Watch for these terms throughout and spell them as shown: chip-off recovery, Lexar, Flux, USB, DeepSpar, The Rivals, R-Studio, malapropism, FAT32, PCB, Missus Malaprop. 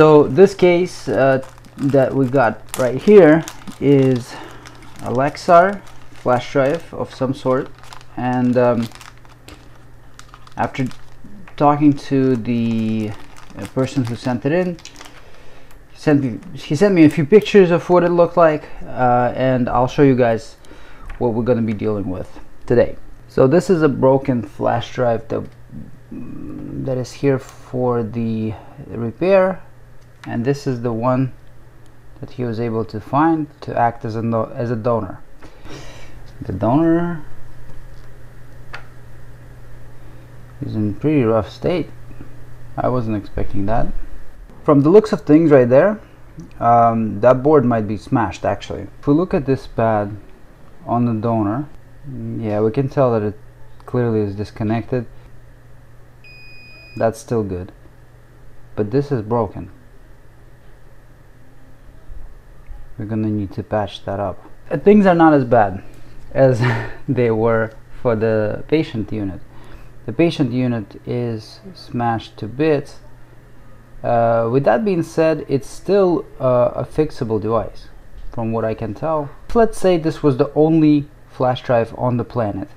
So this case that we got right here is a Lexar flash drive of some sort, and after talking to the person who sent it in, he sent me a few pictures of what it looked like, and I'll show you guys what we're going to be dealing with today. So this is a broken flash drive that is here for the repair, and this is the one that he was able to find to act as a donor. The donor is in pretty rough state. I wasn't expecting that. From the looks of things right there, that board might be smashed actually. If we look at this pad on the donor, yeah, we can tell that it clearly is disconnected. That's still good, but this is broken. We're gonna need to patch that up. Things are not as bad as they were for the patient unit. The patient unit is smashed to bits. With that being said, it's still a fixable device from what I can tell. Let's say this was the only flash drive on the planet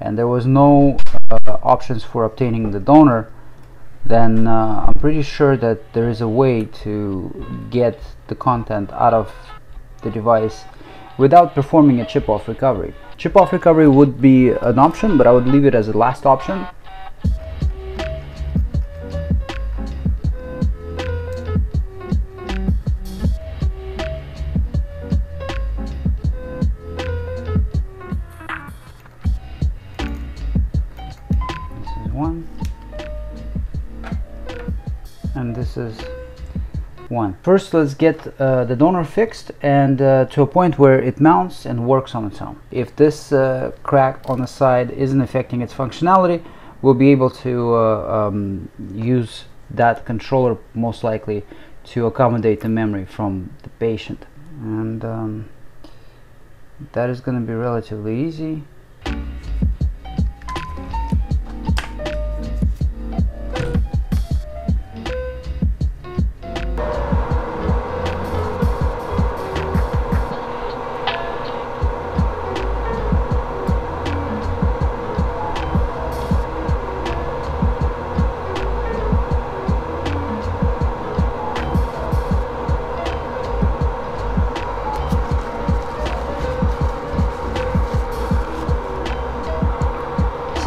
and there was no options for obtaining the donor, then I'm pretty sure that there is a way to get the content out of the device without performing a chip-off recovery. Chip-off recovery would be an option, but I would leave it as a last option. And this is one. First, let's get the donor fixed and to a point where it mounts and works on its own. If this crack on the side isn't affecting its functionality, we'll be able to use that controller most likely to accommodate the memory from the patient. And that is going to be relatively easy.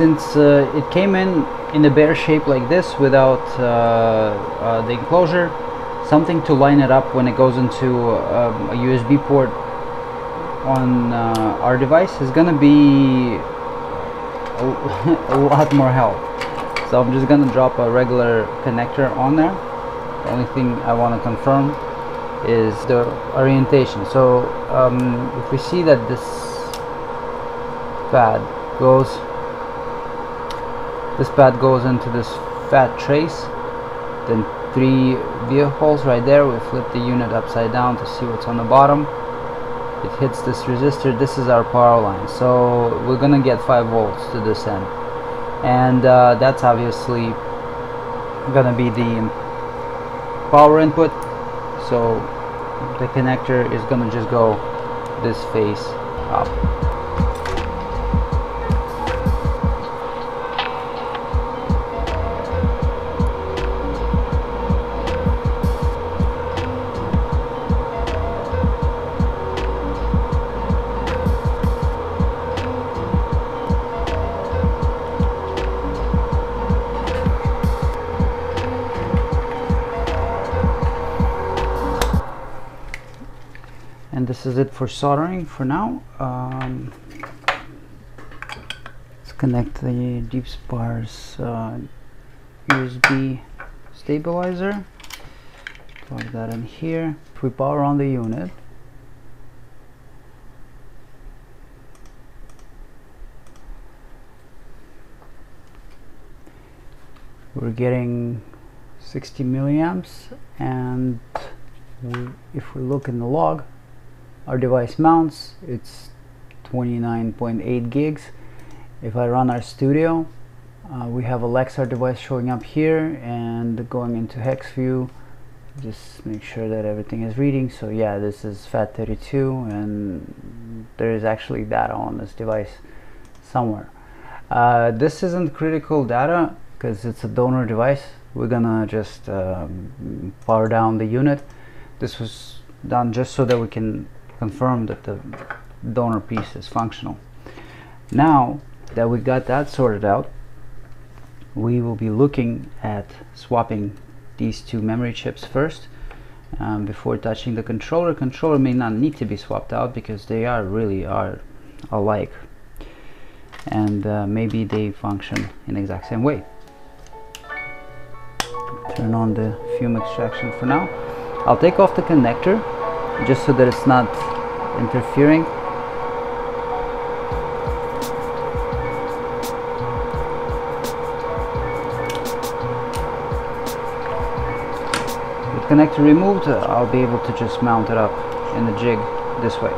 Since it came in a bare shape like this without the enclosure, something to line it up when it goes into a USB port on our device is gonna be a lot more help. So I'm just gonna drop a regular connector on there. The only thing I want to confirm is the orientation. So if we see that this pad goes into this fat trace, then 3 via holes right there. We flip the unit upside down to see what's on the bottom. It hits this resistor. This is our power line, so we're gonna get 5 volts to this end, and that's obviously gonna be the power input. So the connector is gonna just go this face up. And this is it for soldering for now. Let's connect the DeepSpar's USB stabilizer. Plug that in here. If we power on the unit, we're getting 60 milliamps, and if we look in the log, our device mounts, it's 29.8 gigs. If I run our studio, we have a Lexar device showing up here and going into hex view just make sure that everything is reading. So yeah, this is FAT32 and there is actually data on this device somewhere. This isn't critical data because it's a donor device. We're gonna just power down the unit. This was done just so that we can confirm that the donor piece is functional. Now that we got that sorted out, we will be looking at swapping these two memory chips first before touching the controller. Controller may not need to be swapped out because they are really are alike, and maybe they function in the exact same way. Turn on the fume extraction for now. I'll take off the connector just so that it's not interfering. Connector removed, I'll be able to just mount it up in the jig this way.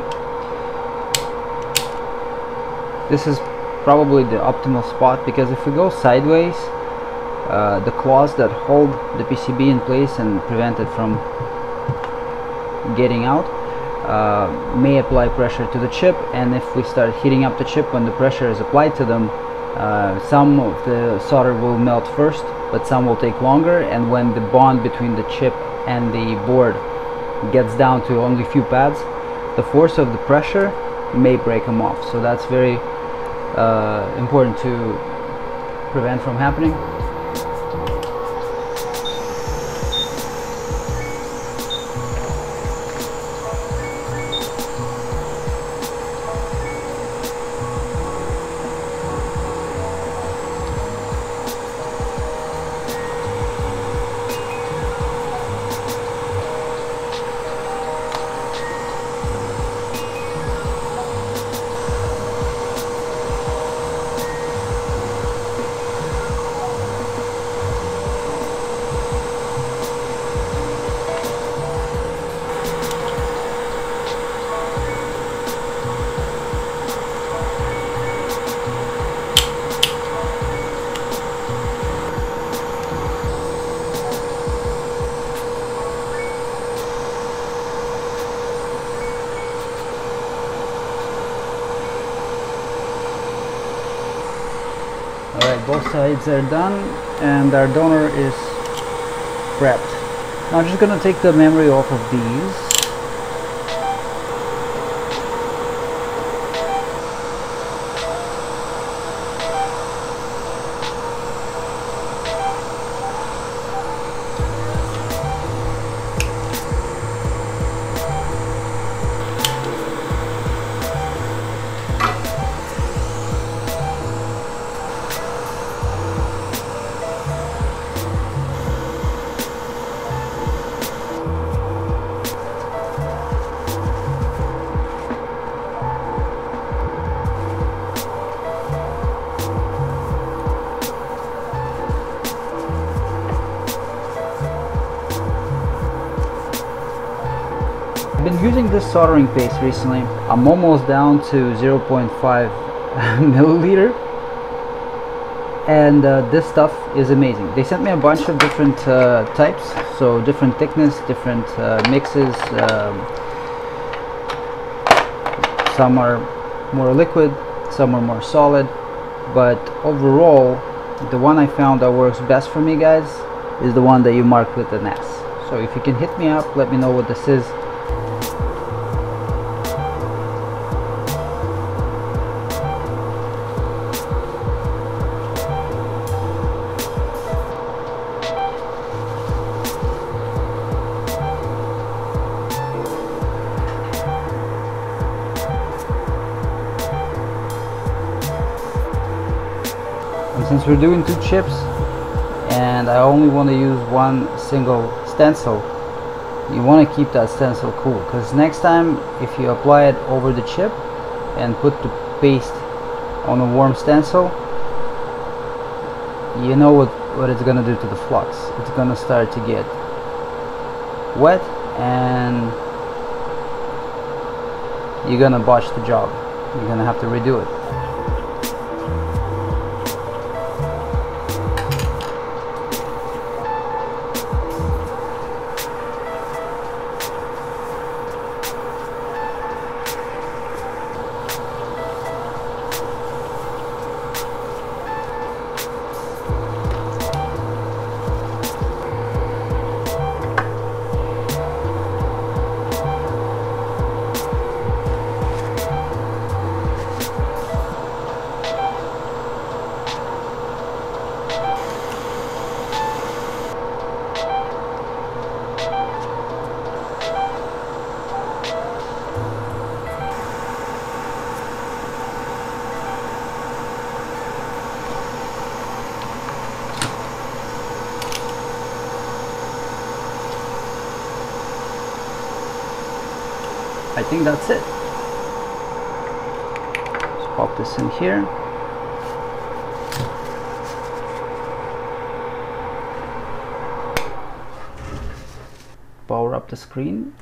This is probably the optimal spot because if we go sideways, the claws that hold the PCB in place and prevent it from getting out may apply pressure to the chip, and if we start heating up the chip when the pressure is applied to them, some of the solder will melt first, but some will take longer, and when the bond between the chip and the board gets down to only a few pads, the force of the pressure may break them off. So that's very important to prevent from happening. Both sides are done and our donor is prepped. Now I'm just going to take the memory off of these. I've been using this soldering paste recently. I'm almost down to 0.5 milliliter, and this stuff is amazing. They sent me a bunch of different types, so different thickness, different mixes. Some are more liquid, some are more solid, but overall the one I found that works best for me, guys, is the one that you marked with an S. So if you can hit me up, let me know what this is. Since we're doing two chips and I only want to use one single stencil, you want to keep that stencil cool, because next time if you apply it over the chip and put the paste on a warm stencil, you know what it's going to do to the flux. It's going to start to get wet and you're going to botch the job. You're going to have to redo it. I think that's it. Let's pop this in here. Power up the screen.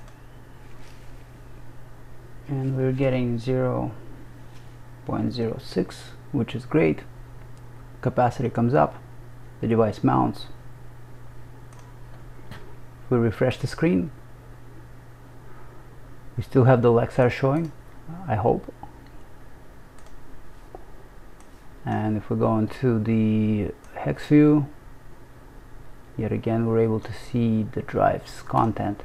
And we're getting 0.06, which is great. Capacity comes up, the device mounts. We refresh the screen. We still have the Lexar showing, I hope. And if we go into the hex view, yet again we're able to see the drive's content.